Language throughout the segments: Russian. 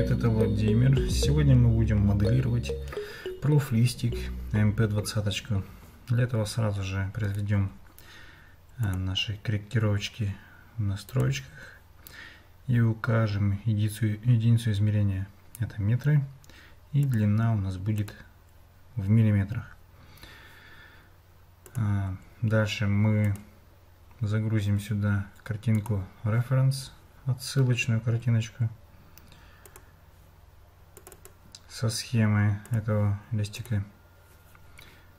Привет, это Владимир. Сегодня мы будем моделировать профлистик MP20. Для этого сразу же произведем наши корректировочки в настройках и укажем единицу измерения, это метры, и длина у нас будет в миллиметрах. Дальше мы загрузим сюда картинку reference, отсылочную картиночку со схемой этого листика,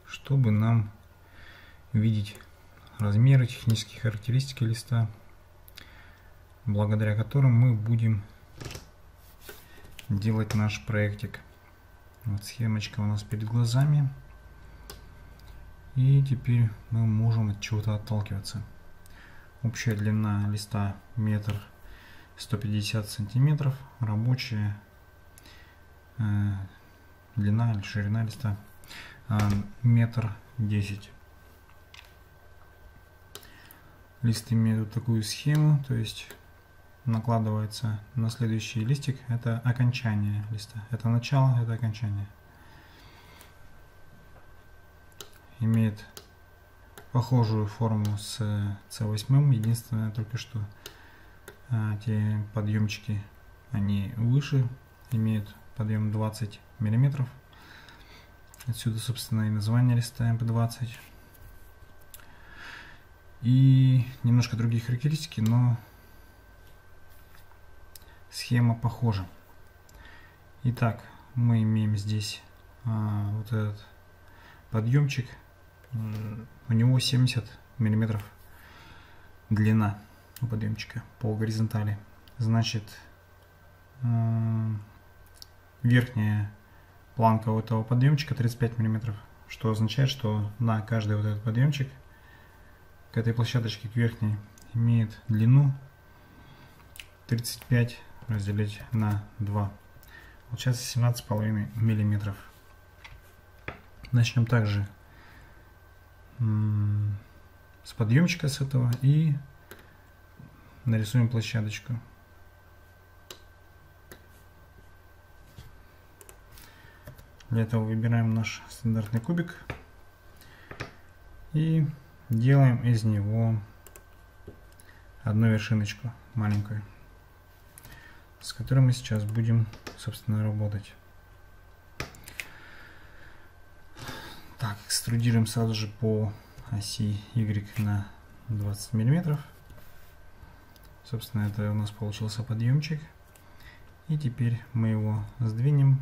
чтобы нам видеть размеры, технические характеристики листа, благодаря которым мы будем делать наш проектик. Вот схемочка у нас перед глазами, и теперь мы можем от чего-то отталкиваться. Общая длина листа 1 150 сантиметров, рабочая длина или ширина листа 1 10 метров. Лист имеет вот такую схему, то есть накладывается на следующий листик, это окончание листа, это начало, это окончание. Имеет похожую форму с C8, единственное только что те подъемчики, они выше, имеют подъем 20 мм. Отсюда, собственно, и название листа MP20. И немножко другие характеристики, но схема похожа. Итак, мы имеем здесь вот этот подъемчик. У него 70 мм длина у подъемчика по горизонтали. Значит, верхняя планка у этого подъемчика 35 мм, что означает, что на каждый вот этот подъемчик к этой площадочке, к верхней, имеет длину 35 разделить на 2. Получается 17,5 мм. Начнем также с подъемчика с этого и нарисуем площадочку. Для этого выбираем наш стандартный кубик и делаем из него одну вершиночку маленькую, с которой мы сейчас будем, собственно, работать. Так, экструдируем сразу же по оси Y на 20 мм. Собственно, это у нас получился подъемчик. И теперь мы его сдвинем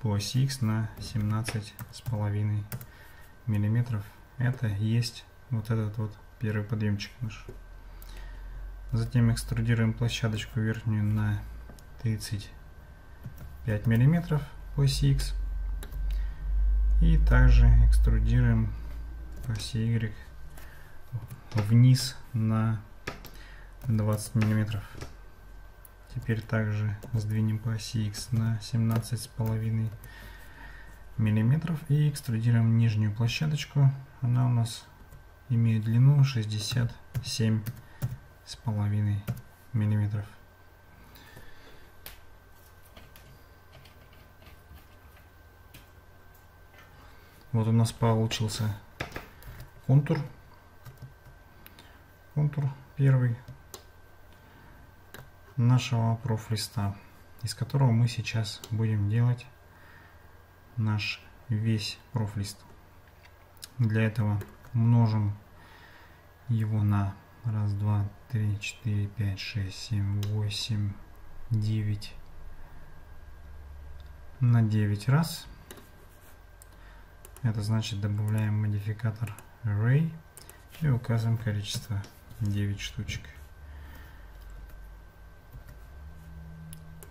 по оси X на 17,5 мм. Это есть вот этот вот первый подъемчик наш. Затем экструдируем площадочку верхнюю на 35 мм по оси X. И также экструдируем по оси Y вниз на 20 мм. Теперь также сдвинем по оси X на 17,5 мм и экструдируем нижнюю площадочку. Она у нас имеет длину 67,5 мм. Вот у нас получился контур. Контур первый нашего профлиста, из которого мы сейчас будем делать наш весь профлист. Для этого множим его на 1, 2, 3, 4, 5, 6, 7, 8, 9 на 9 раз. Это значит, добавляем модификатор array и указываем количество 9 штучек.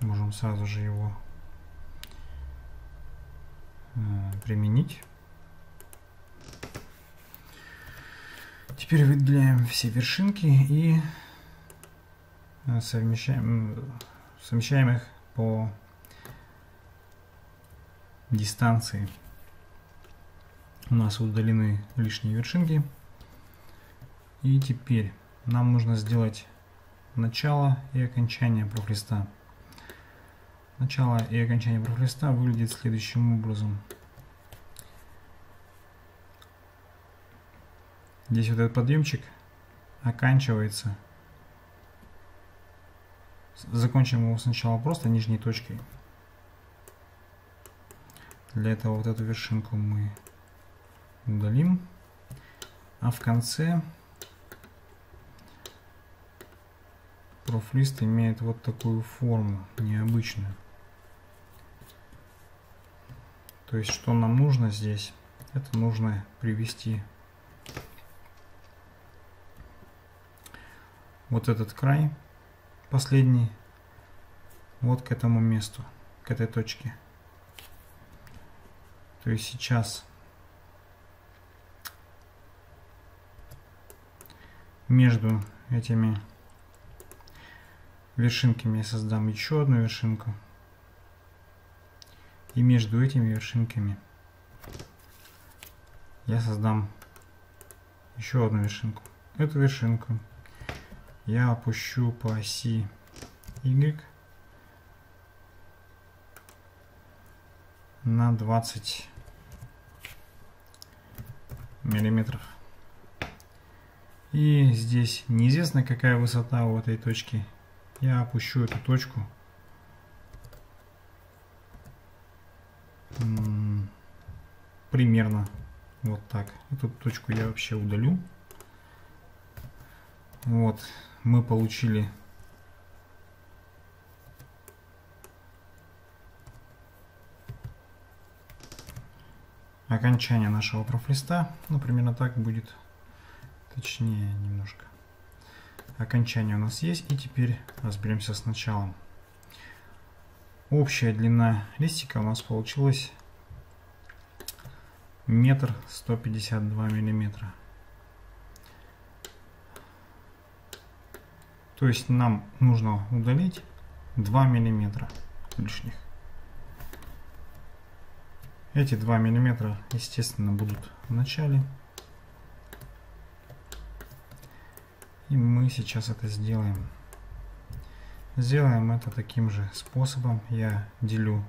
Можем сразу же его применить. Теперь выделяем все вершинки и совмещаем их по дистанции. У нас удалены лишние вершинки. И теперь нам нужно сделать начало и окончание профлиста. Начало и окончание профлиста выглядит следующим образом. Здесь вот этот подъемчик оканчивается. Закончим его сначала просто нижней точкой. Для этого вот эту вершинку мы удалим. А в конце профлист имеет вот такую форму, необычную. То есть, что нам нужно здесь, это нужно привести вот этот край, последний, вот к этому месту, к этой точке. То есть сейчас между этими вершинками я создам еще одну вершинку. И между этими вершинками я создам еще одну вершинку. Эту вершинку я опущу по оси Y на 20 миллиметров. И здесь неизвестно, какая высота у этой точки. Я опущу эту точку примерно вот так. Эту точку я вообще удалю. Вот мы получили окончание нашего профлиста. Ну, примерно так будет, точнее немножко. Окончание у нас есть, и теперь разберемся с началом. Общая длина листика у нас получилась 1 152 миллиметра. То есть нам нужно удалить 2 миллиметра лишних. Эти 2 миллиметра, естественно, будут в начале. И мы сейчас это сделаем. Сделаем это таким же способом. Я делю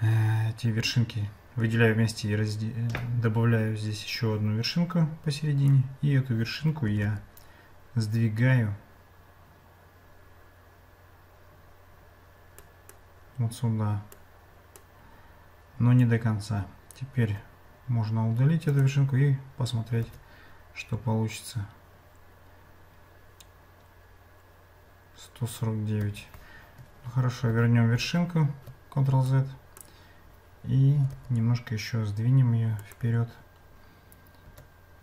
эти вершинки, выделяю вместе и добавляю здесь еще одну вершинку посередине. И эту вершинку я сдвигаю вот сюда, но не до конца. Теперь можно удалить эту вершинку и посмотреть, что получится. 149. Хорошо, вернем вершинку, Ctrl-Z, и немножко еще сдвинем ее вперед,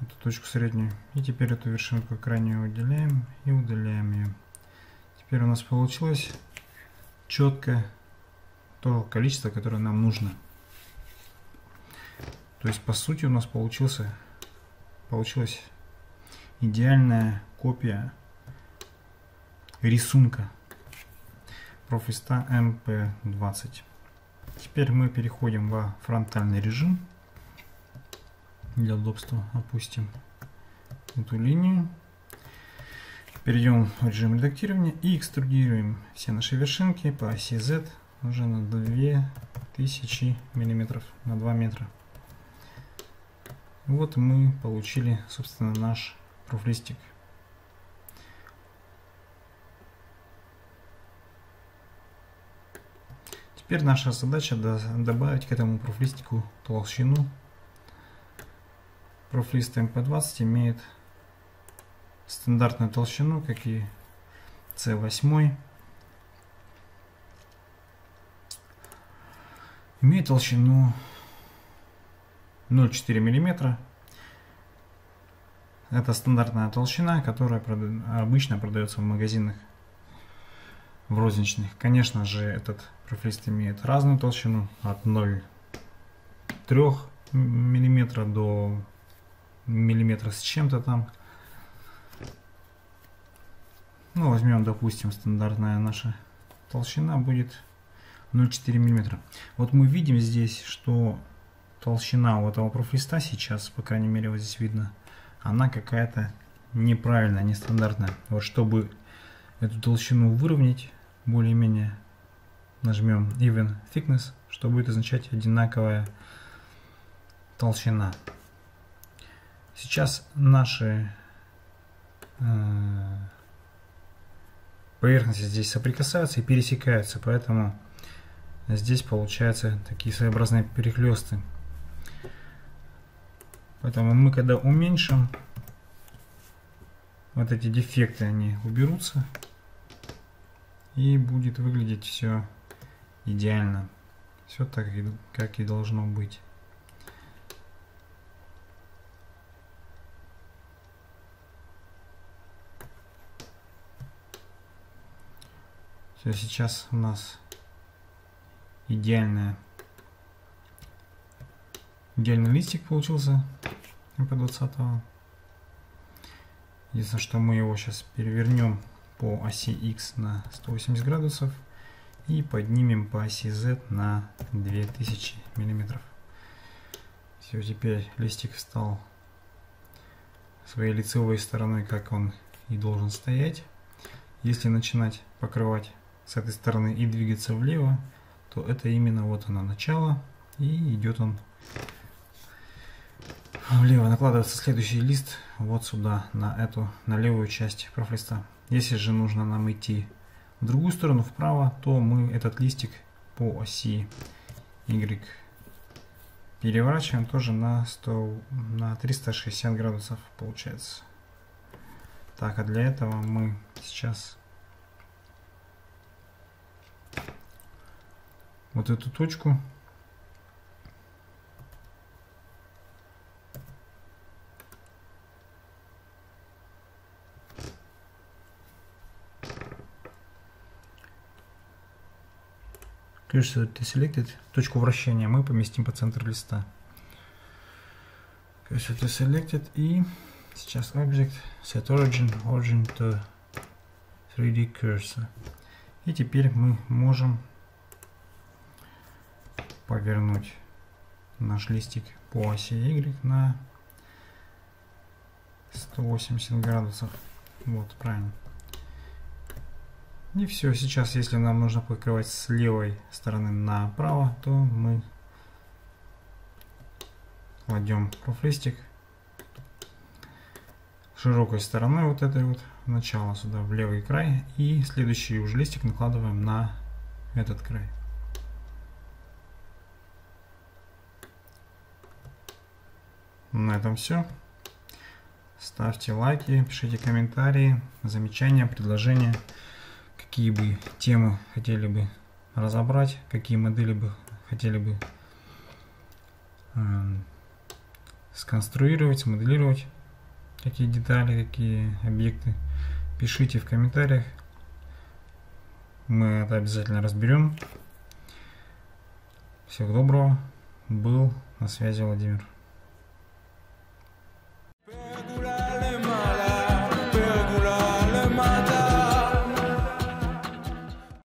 эту точку среднюю. И теперь эту вершинку крайнюю удаляем и удаляем ее. Теперь у нас получилось четко то количество, которое нам нужно. То есть, по сути, у нас получилась идеальная копия рисунка профлиста MP20. Теперь мы переходим во фронтальный режим. Для удобства опустим эту линию. Перейдем в режим редактирования и экструдируем все наши вершинки по оси Z уже на 2000 мм, на 2 метра. Вот мы получили, собственно, наш профлистик. Теперь наша задача добавить к этому профлистику толщину. Профлист MP20 имеет стандартную толщину, как и C8. Имеет толщину 0,4 мм. Это стандартная толщина, которая обычно продается в магазинах, в розничных. Конечно же, этот профлист имеет разную толщину, от 0,3 миллиметра до миллиметра с чем-то там. Ну, возьмем, допустим, стандартная наша толщина будет 0,4 миллиметра. Вот мы видим здесь, что толщина у этого профлиста сейчас, по крайней мере, вот здесь видно, она какая-то неправильная, нестандартная. Вот чтобы эту толщину выровнять более-менее, нажмем Even Thickness, что будет означать одинаковая толщина. Сейчас наши поверхности здесь соприкасаются и пересекаются, поэтому здесь получаются такие своеобразные перехлесты. Поэтому мы, когда уменьшим, вот эти дефекты они уберутся, и будет выглядеть все идеально, все так, как и должно быть. Все, сейчас у нас идеальный листик получился MP20. Единственное, что мы его сейчас перевернем по оси X на 180 градусов и поднимем по оси Z на 2000 миллиметров. Все, теперь листик встал своей лицевой стороной, как он и должен стоять. Если начинать покрывать с этой стороны и двигаться влево, то это именно вот оно начало, и идет он влево. Накладывается следующий лист вот сюда, на левую часть профлиста. Если же нужно нам идти в другую сторону, вправо, то мы этот листик по оси Y переворачиваем тоже на 360 градусов получается. Так, а для этого мы сейчас вот эту точку Select, точку вращения, мы поместим по центру листа. Selected, и сейчас Object, Set Origin, Origin to 3D Cursor. И теперь мы можем повернуть наш листик по оси Y на 180 градусов. Вот, правильно. И все, сейчас если нам нужно покрывать с левой стороны направо, то мы кладем профлистик широкой стороной вот этой вот в начало, сюда в левый край, и следующий уже листик накладываем на этот край. На этом все. Ставьте лайки, пишите комментарии, замечания, предложения. Какие бы темы хотели бы разобрать, какие модели бы хотели бы сконструировать, смоделировать, какие детали, какие объекты, пишите в комментариях, мы это обязательно разберем. Всего доброго, был на связи Владимир.